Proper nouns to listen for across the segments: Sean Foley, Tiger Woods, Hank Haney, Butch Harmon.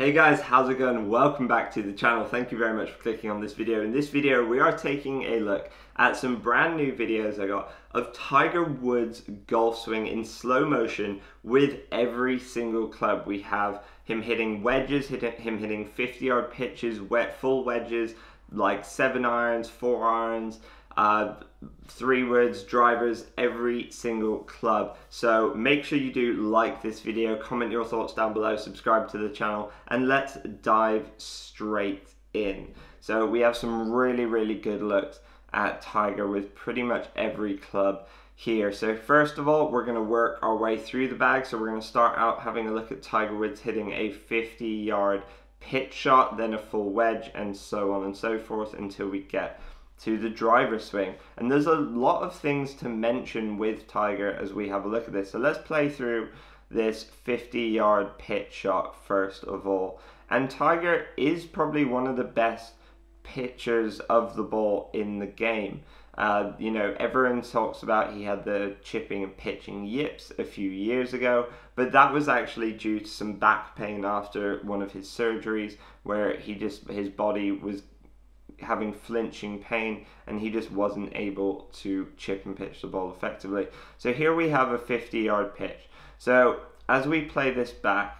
Hey guys, how's it going? Welcome back to the channel. Thank you very much for clicking on this video. In this video, we are taking a look at some brand new videos I got of Tiger Woods' golf swing in slow motion with every single club. We have him hitting wedges, him hitting 50-yard pitches, full wedges, like 7-irons, 4-irons, 3-woods, drivers, every single club. So make sure you do like this video, comment your thoughts down below, subscribe to the channel, and let's dive straight in. So we have some really good looks at Tiger with pretty much every club here. So first of all, we're going to work our way through the bag. So we're going to start out having a look at Tiger Woods hitting a 50-yard pitch shot, then a full wedge, and so on and so forth until we get to the driver swing. And there's a lot of things to mention with Tiger as we have a look at this. So let's play through this 50-yard pitch shot first of all. And Tiger is probably one of the best pitchers of the ball in the game. You know, everyone talks about he had the chipping and pitching yips a few years ago, but that was actually due to some back pain after one of his surgeries where he just, his body was having flinching pain and he just wasn't able to chip and pitch the ball effectively. So here we have a 50-yard pitch. So as we play this back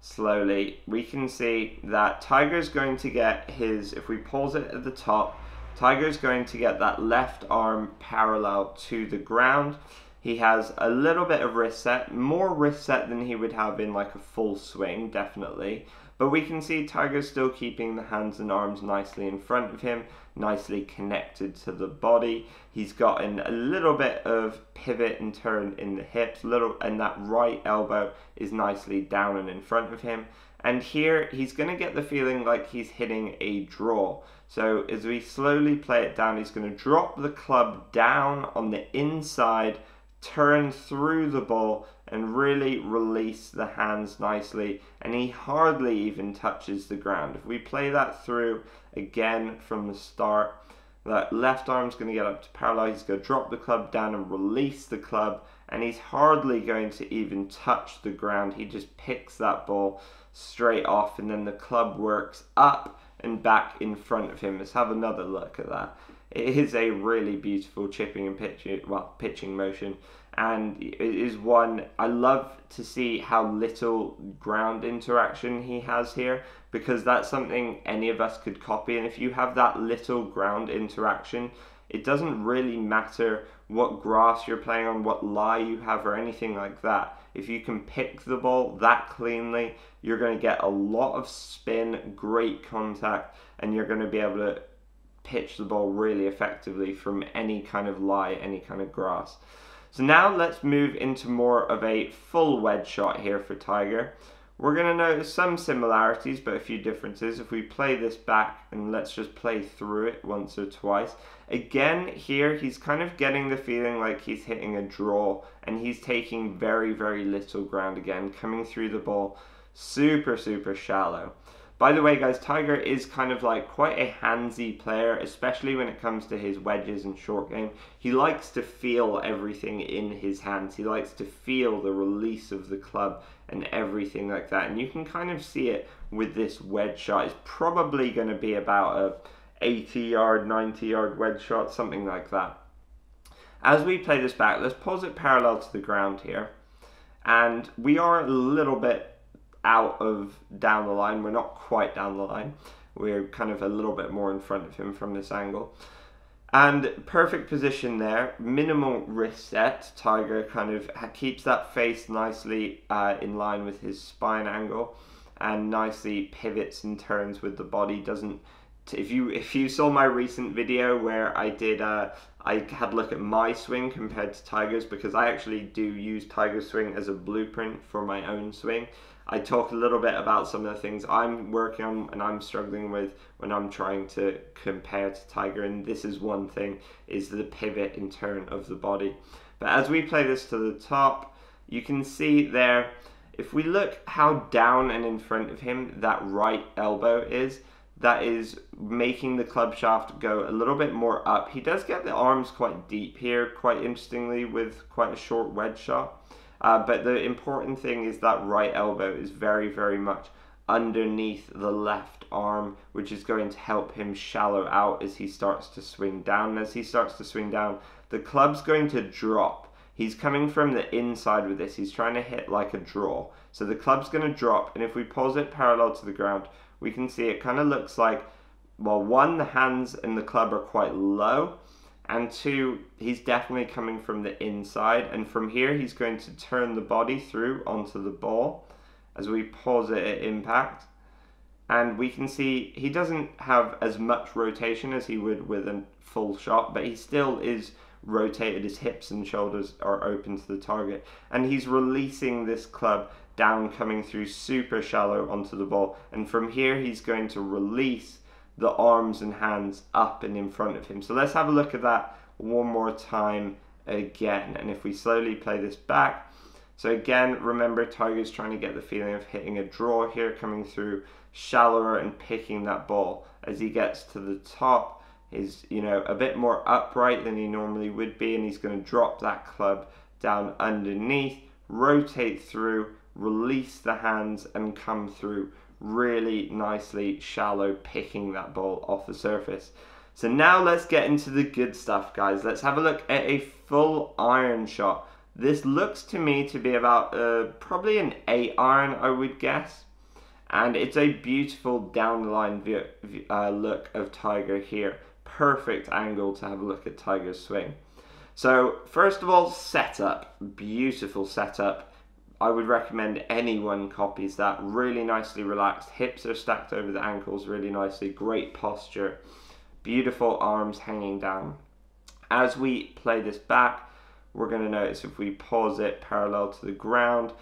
slowly, we can see that Tiger's going to get his, if we pause it at the top, Tiger's going to get that left arm parallel to the ground. He has a little bit of wrist set, more wrist set than he would have in like a full swing, definitely. But we can see Tiger's still keeping the hands and arms nicely in front of him, nicely connected to the body. He's gotten a little bit of pivot and turn in the hips, and that right elbow is nicely down and in front of him. And here he's going to get the feeling like he's hitting a draw. So as we slowly play it down, he's going to drop the club down on the inside, turn through the ball and really release the hands nicely, and he hardly even touches the ground. If we play that through again from the start, that left arm's going to get up to parallel, he's going to drop the club down and release the club, and he's hardly going to even touch the ground. He just picks that ball straight off, and then the club works up and back in front of him. Let's have another look at that. It is a really beautiful chipping and pitching, well, pitching motion, and it is one I love to see how little ground interaction he has here, because that's something any of us could copy. And if you have that little ground interaction, it doesn't really matter what grass you're playing on, what lie you have, or anything like that. If you can pick the ball that cleanly, you're going to get a lot of spin, great contact, and you're going to be able to pitch the ball really effectively from any kind of lie, any kind of grass. So now let's move into more of a full wedge shot here for Tiger. We're going to notice some similarities but a few differences. If we play this back, and let's just play through it once or twice. Again here he's kind of getting the feeling like he's hitting a draw, and he's taking very little ground again, coming through the ball super shallow. By the way guys, Tiger is kind of like quite a handsy player, especially when it comes to his wedges and short game. He likes to feel everything in his hands. He likes to feel the release of the club and everything like that. And you can kind of see it with this wedge shot. It's probably going to be about a 80-yard, 90-yard wedge shot, something like that. As we play this back, let's pause it parallel to the ground here. And we are a little bit out of down the line. We're not quite down the line. We're kind of a little bit more in front of him from this angle. And perfect position there. Minimal wrist set. Tiger kind of keeps that face nicely in line with his spine angle, and nicely pivots and turns with the body. Doesn't. If you saw my recent video where I did I had a look at my swing compared to Tiger's, because I actually do use Tiger's swing as a blueprint for my own swing. I talk a little bit about some of the things I'm working on and I'm struggling with when I'm trying to compare to Tiger, and this is one thing, is the pivot and turn of the body. But as we play this to the top, you can see there, if we look how down and in front of him that right elbow is, that is making the club shaft go a little bit more up. He does get the arms quite deep here, quite interestingly, with quite a short wedge shot. But the important thing is that right elbow is very much underneath the left arm, which is going to help him shallow out as he starts to swing down. And as he starts to swing down, the club's going to drop. He's coming from the inside with this. He's trying to hit like a draw. So the club's going to drop, and if we pause it parallel to the ground, we can see it kind of looks like, well, one, the hands and the club are quite low, and two, he's definitely coming from the inside. And from here, he's going to turn the body through onto the ball as we pause it at impact. And we can see he doesn't have as much rotation as he would with a full shot, but he still is rotated. His hips and shoulders are open to the target. And he's releasing this club down, coming through super shallow onto the ball. And from here, he's going to release the arms and hands up and in front of him. So let's have a look at that one more time again. And if we slowly play this back, so again, remember, Tiger's trying to get the feeling of hitting a draw here, coming through shallower and picking that ball. As he gets to the top, he's, you know, a bit more upright than he normally would be, and he's going to drop that club down underneath, rotate through, release the hands, and come through really nicely shallow, picking that ball off the surface. So now let's get into the good stuff, guys. Let's have a look at a full iron shot. This looks to me to be about probably an 8-iron, I would guess. And it's a beautiful down-the-line look of Tiger here. Perfect angle to have a look at Tiger's swing. So, first of all, setup. Beautiful setup. I would recommend anyone copies that. Really nicely relaxed. Hips are stacked over the ankles really nicely. Great posture. Beautiful arms hanging down. As we play this back, we're going to notice if we pause it parallel to the ground,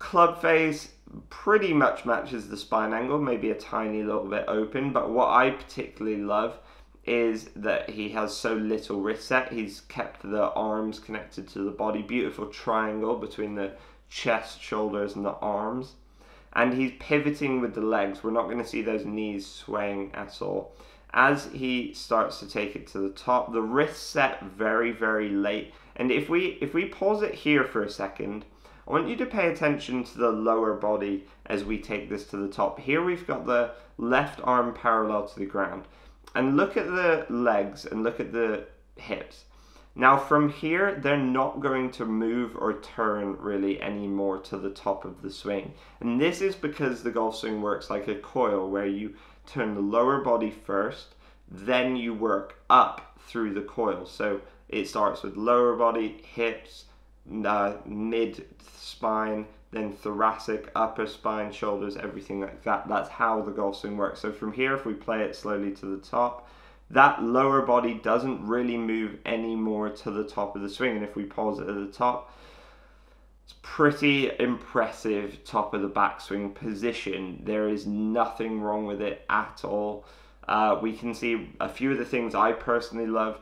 club face pretty much matches the spine angle, maybe a tiny little bit open. But what I particularly love is that he has so little wrist set. He's kept the arms connected to the body. Beautiful triangle between the chest, shoulders, and the arms. And he's pivoting with the legs. We're not going to see those knees swaying at all. As he starts to take it to the top, the wrist set very, very late. And if we pause it here for a second, I want you to pay attention to the lower body as we take this to the top. Here we've got the left arm parallel to the ground. And look at the legs and look at the hips. Now from here, they're not going to move or turn really anymore to the top of the swing. And this is because the golf swing works like a coil, where you turn the lower body first, then you work up through the coil. So it starts with lower body, hips, mid-spine, then thoracic, upper spine, shoulders, everything like that. That's how the golf swing works. So from here, if we play it slowly to the top, that lower body doesn't really move anymore to the top of the swing. And if we pause it at the top, it's pretty impressive top of the backswing position. There is nothing wrong with it at all. We can see a few of the things I personally love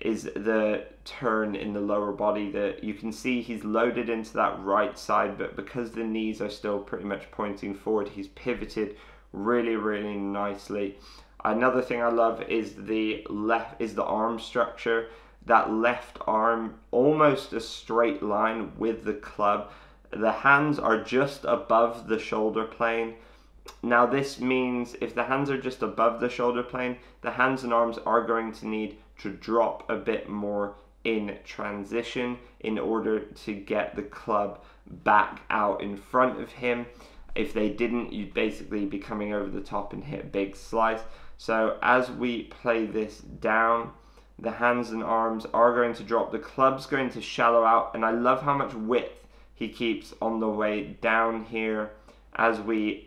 is the turn in the lower body. That you can see he's loaded into that right side, but because the knees are still pretty much pointing forward, he's pivoted really, really nicely. Another thing I love is the arm structure. That left arm almost a straight line with the club. The hands are just above the shoulder plane. Now this means if the hands are just above the shoulder plane, the hands and arms are going to need to drop a bit more in transition in order to get the club back out in front of him. If they didn't, you'd basically be coming over the top and hit a big slice. So as we play this down, the hands and arms are going to drop. The club's going to shallow out, and I love how much width he keeps on the way down here as we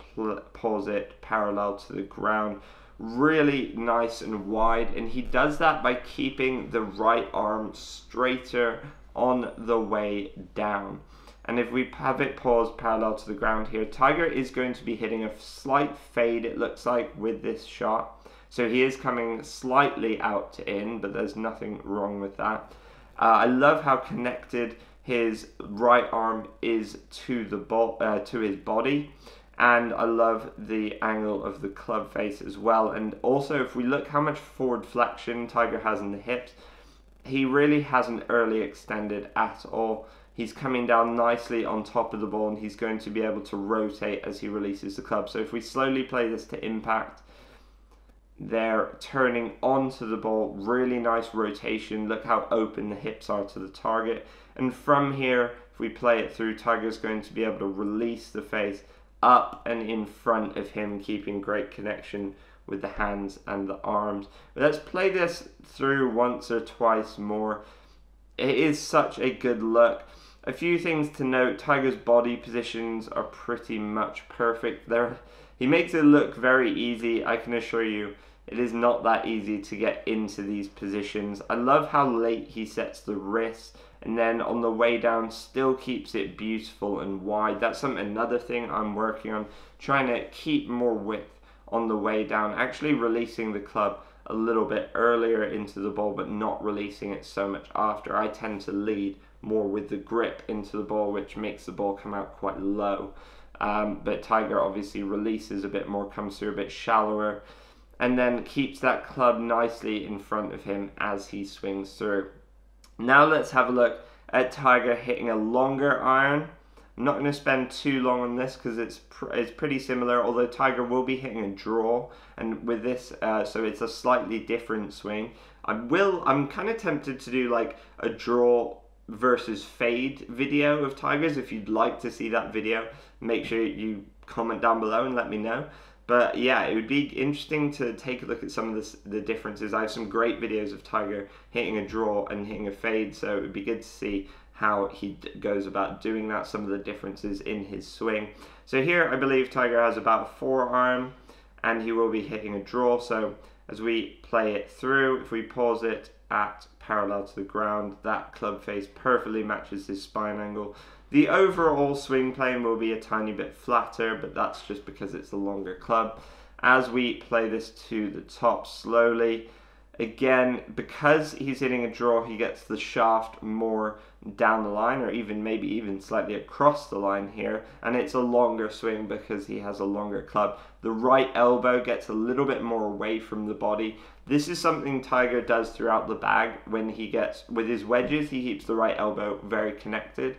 pause it parallel to the ground. Really nice and wide, and he does that by keeping the right arm straighter on the way down. And if we have it paused parallel to the ground here, Tiger is going to be hitting a slight fade, it looks like, with this shot. So he is coming slightly out to in, but there's nothing wrong with that. I love how connected his right arm is to the to his body. And I love the angle of the club face as well. And also, if we look how much forward flexion Tiger has in the hips, he really hasn't early extended at all. He's coming down nicely on top of the ball, and he's going to be able to rotate as he releases the club. So if we slowly play this to impact, they're turning onto the ball. Really nice rotation. Look how open the hips are to the target. And from here, if we play it through, Tiger's going to be able to release the face up and in front of him, keeping great connection with the hands and the arms. But let's play this through once or twice more. It is such a good look. A few things to note: Tiger's body positions are pretty much perfect. He makes it look very easy. I can assure you it is not that easy to get into these positions. I love how late he sets the wrist, and then on the way down still keeps it beautiful and wide. That's another thing I'm working on, trying to keep more width on the way down, actually releasing the club a little bit earlier into the ball, but not releasing it so much after. I tend to lead more with the grip into the ball, which makes the ball come out quite low. But Tiger obviously releases a bit more, comes through a bit shallower, and then keeps that club nicely in front of him as he swings through. Now let's have a look at Tiger hitting a longer iron. I'm not going to spend too long on this because it's pretty similar, although Tiger will be hitting a draw, and with this, so it's a slightly different swing. I'm kind of tempted to do like a draw versus fade video of Tiger's. If you'd like to see that video, make sure you comment down below and let me know. But yeah, it would be interesting to take a look at some of the differences. I have some great videos of Tiger hitting a draw and hitting a fade, so it would be good to see how he goes about doing that, some of the differences in his swing. So here I believe Tiger has about a forearm, and he will be hitting a draw. So as we play it through, if we pause it at parallel to the ground, that club face perfectly matches his spine angle. The overall swing plane will be a tiny bit flatter, but that's just because it's a longer club. As we play this to the top slowly, again, because he's hitting a draw, he gets the shaft more down the line, or even maybe even slightly across the line here, and it's a longer swing because he has a longer club. The right elbow gets a little bit more away from the body. This is something Tiger does throughout the bag. When he gets with his wedges, he keeps the right elbow very connected.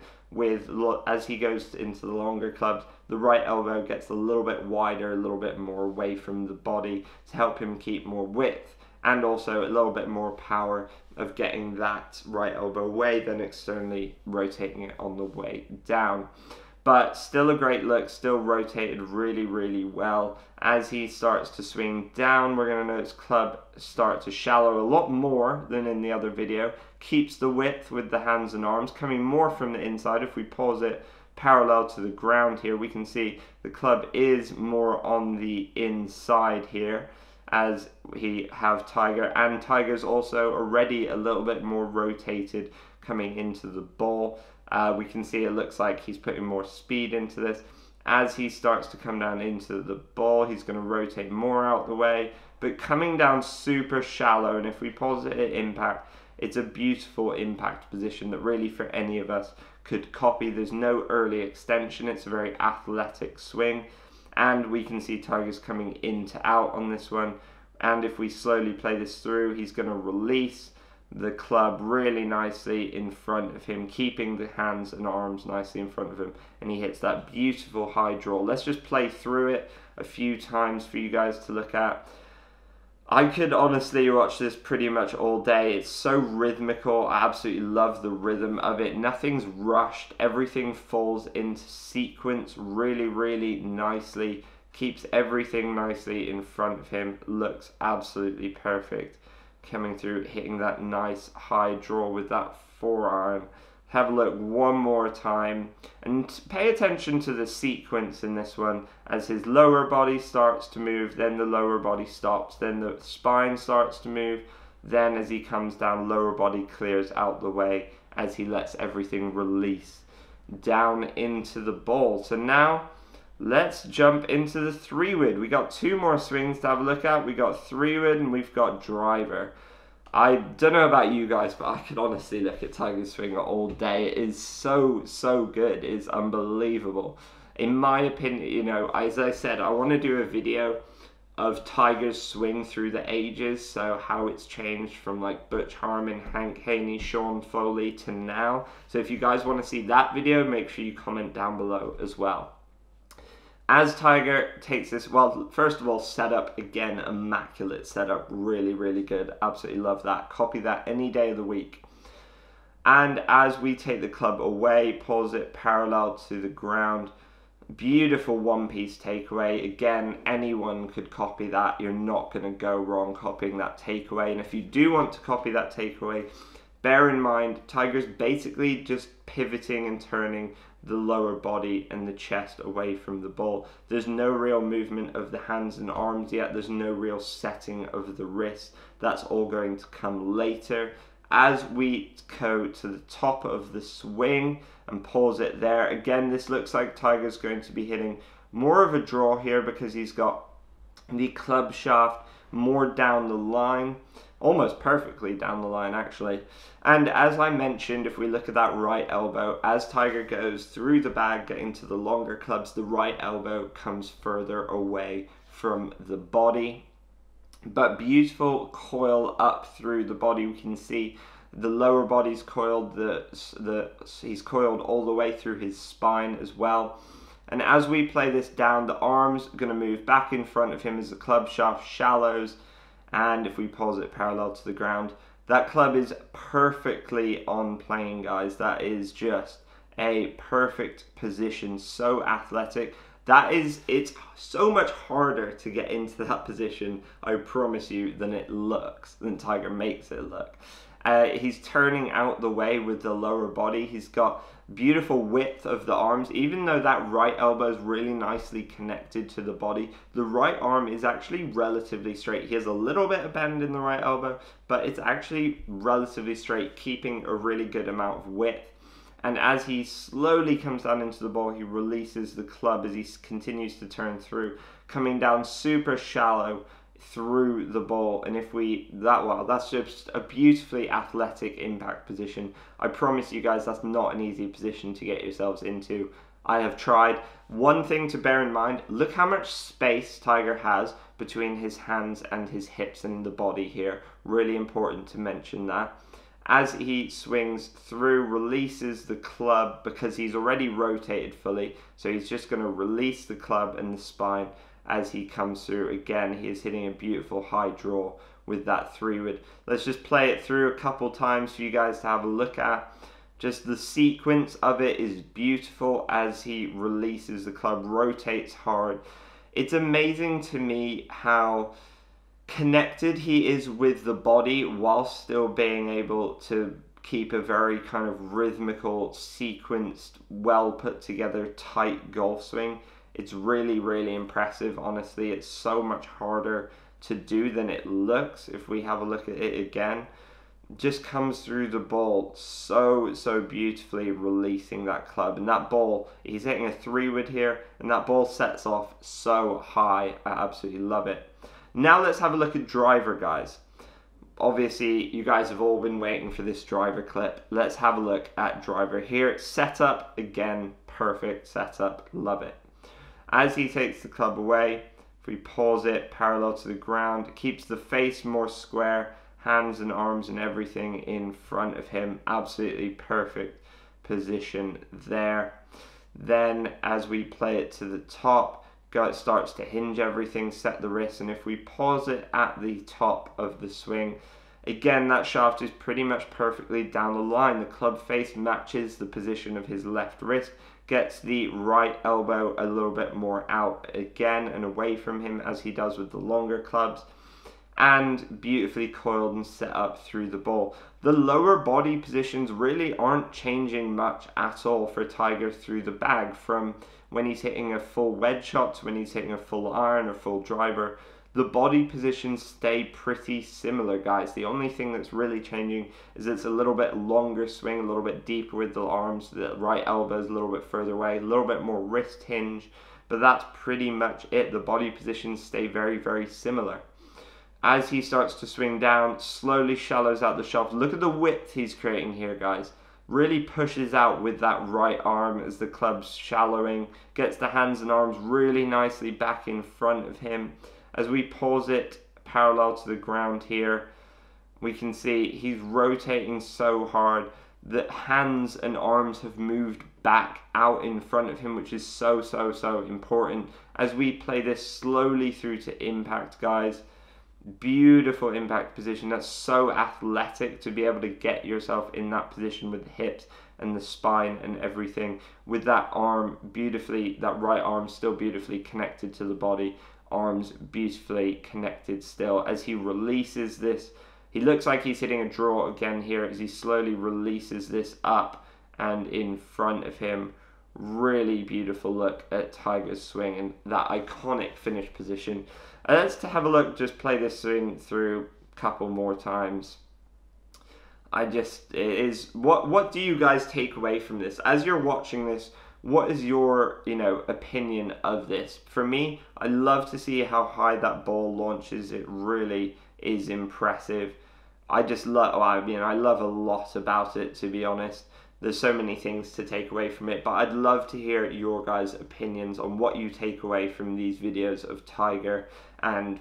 As he goes into the longer clubs, the right elbow gets a little bit wider, a little bit more away from the body to help him keep more width, and also a little bit more power of getting that right elbow away than externally rotating it on the way down. But still a great look, still rotated really, really well. As he starts to swing down, we're going to notice club start to shallow a lot more than in the other video. Keeps the width with the hands and arms, coming more from the inside. If we pause it parallel to the ground here, we can see the club is more on the inside here, as he have Tiger, and Tiger's also already a little bit more rotated coming into the ball. We can see it looks like he's putting more speed into this. As he starts to come down into the ball, he's going to rotate more out the way, but coming down super shallow. And if we pause it at impact, it's a beautiful impact position that really for any of us could copy. There's no early extension. It's a very athletic swing, and we can see Tiger's coming in to out on this one. And if we slowly play this through, he's going to release the club really nicely in front of him, keeping the hands and arms nicely in front of him, and he hits that beautiful high draw. Let's just play through it a few times for you guys to look at. I could honestly watch this pretty much all day. It's so rhythmical. I absolutely love the rhythm of it. Nothing's rushed. Everything falls into sequence really, really nicely. Keeps everything nicely in front of him. Looks absolutely perfect. Coming through, hitting that nice high draw with that forearm. Have a look one more time, and pay attention to the sequence in this one. As his lower body starts to move, then the lower body stops, then the spine starts to move, then as he comes down, lower body clears out the way as he lets everything release down into the ball. So now let's jump into the three wood. We got two more swings to have a look at. We got three wood and we've got driver. I don't know about you guys, but I could honestly look at Tiger's swing all day. It is so good. It's unbelievable. In my opinion, you know, as I said, I want to do a video of Tiger's swing through the ages, so how it's changed from like Butch Harmon, Hank Haney, Sean Foley to now. So if you guys want to see that video, make sure you comment down below as well. As Tiger takes this, well, first of all, setup, again, immaculate setup, really, really good. Absolutely love that. Copy that any day of the week. And as we take the club away, pulls it parallel to the ground. Beautiful one-piece takeaway. Again, anyone could copy that. You're not going to go wrong copying that takeaway. And if you do want to copy that takeaway, bear in mind, Tiger's basically just pivoting and turning the lower body and the chest away from the ball. There's no real movement of the hands and arms yet. There's no real setting of the wrist. That's all going to come later. As we go to the top of the swing and pause it there, again, this looks like Tiger's going to be hitting more of a draw here because he's got the club shaft more down the line, almost perfectly down the line actually. And as I mentioned, if we look at that right elbow, as Tiger goes through the bag getting to the longer clubs, the right elbow comes further away from the body. But beautiful coil up through the body. We can see the lower body's coiled, he's coiled all the way through his spine as well. And as we play this down, the arm's going to move back in front of him as the club shaft shallows. And if we pause it parallel to the ground, that club is perfectly on plane, guys. That is just a perfect position. So athletic. It's so much harder to get into that position, I promise you, than Tiger makes it look. He's turning out the way with the lower body. He's got beautiful width of the arms. Even though that right elbow is really nicely connected to the body, the right arm is actually relatively straight. He has a little bit of bend in the right elbow, but it's actually relatively straight, keeping a really good amount of width. And as he slowly comes down into the ball, he releases the club as he continues to turn through, coming down super shallow through the ball. And if we, that's just a beautifully athletic impact position. I promise you guys, that's not an easy position to get yourselves into. I have tried. One thing to bear in mind, look how much space Tiger has between his hands and his hips and the body here. Really important to mention that. As he swings through, releases the club because he's already rotated fully. So he's just going to release the club and the spine as he comes through. Again, he is hitting a beautiful high draw with that three wood. Let's just play it through a couple times for you guys to have a look at. Just the sequence of it is beautiful as he releases the club, rotates hard. It's amazing to me how connected he is with the body while still being able to keep a very kind of rhythmical, sequenced, well put together, tight golf swing. It's really, really impressive, honestly. It's so much harder to do than it looks. If we have a look at it again, just comes through the ball so beautifully, releasing that club. And that ball, he's hitting a three wood here, and that ball sets off so high. I absolutely love it. Now let's have a look at driver, guys. Obviously, you guys have all been waiting for this driver clip. Let's have a look at driver here. It's set up, again, perfect setup, love it. As he takes the club away, if we pause it parallel to the ground, it keeps the face more square, hands and arms and everything in front of him. Absolutely perfect position there. Then as we play it to the top, it starts to hinge everything, set the wrist, and if we pause it at the top of the swing, again, that shaft is pretty much perfectly down the line. The club face matches the position of his left wrist, gets the right elbow a little bit more out again and away from him as he does with the longer clubs, and beautifully coiled and set up through the ball. The lower body positions really aren't changing much at all for Tiger through the bag, from when he's hitting a full wedge shot to when he's hitting a full iron or full driver. The body positions stay pretty similar, guys. The only thing that's really changing is it's a little bit longer swing, a little bit deeper with the arms, the right elbow's a little bit further away, a little bit more wrist hinge, but that's pretty much it. The body positions stay very, very similar. As he starts to swing down, slowly shallows out the shaft. Look at the width he's creating here, guys. really pushes out with that right arm as the club's shallowing, gets the hands and arms really nicely back in front of him. As we pause it parallel to the ground here, we can see he's rotating so hard that hands and arms have moved back out in front of him, which is so important. As we play this slowly through to impact, guys, beautiful impact position. That's so athletic to be able to get yourself in that position with the hips and the spine and everything, with that arm beautifully, that right arm still beautifully connected to the body, arms beautifully connected still. As he releases this, he looks like he's hitting a draw again here as he slowly releases this up and in front of him. Really beautiful look at Tiger's swing and that iconic finish position. And let's have a look, just play this swing through a couple more times. What do you guys take away from this? As you're watching this, what is your, opinion of this? For me, I love to see how high that ball launches. It really is impressive. I just love, I love a lot about it, to be honest. There's so many things to take away from it, but I'd love to hear your guys' opinions on what you take away from these videos of Tiger and,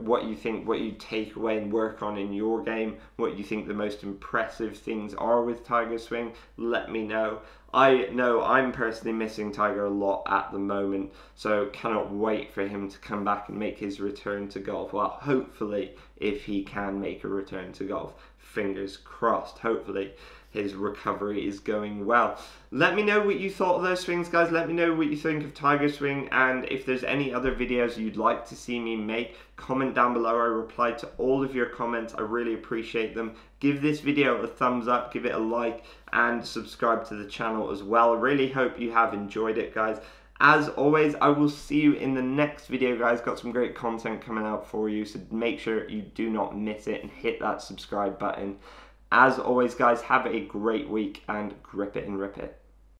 what you think, what you take away and work on in your game, what you think the most impressive things are with Tiger's swing. Let me know. I know I'm personally missing Tiger a lot at the moment, so cannot wait for him to come back and make his return to golf. Well, hopefully, if he can make a return to golf, fingers crossed, hopefully his recovery is going well. Let me know what you thought of those swings, guys. Let me know what you think of Tiger's swing, and if there's any other videos you'd like to see me make, comment down below. I reply to all of your comments. I really appreciate them. Give this video a thumbs up, give it a like, and subscribe to the channel as well. I really hope you have enjoyed it, guys. As always, I will see you in the next video, guys. Got some great content coming out for you, so make sure you do not miss it and hit that subscribe button. As always, guys, have a great week and grip it and rip it.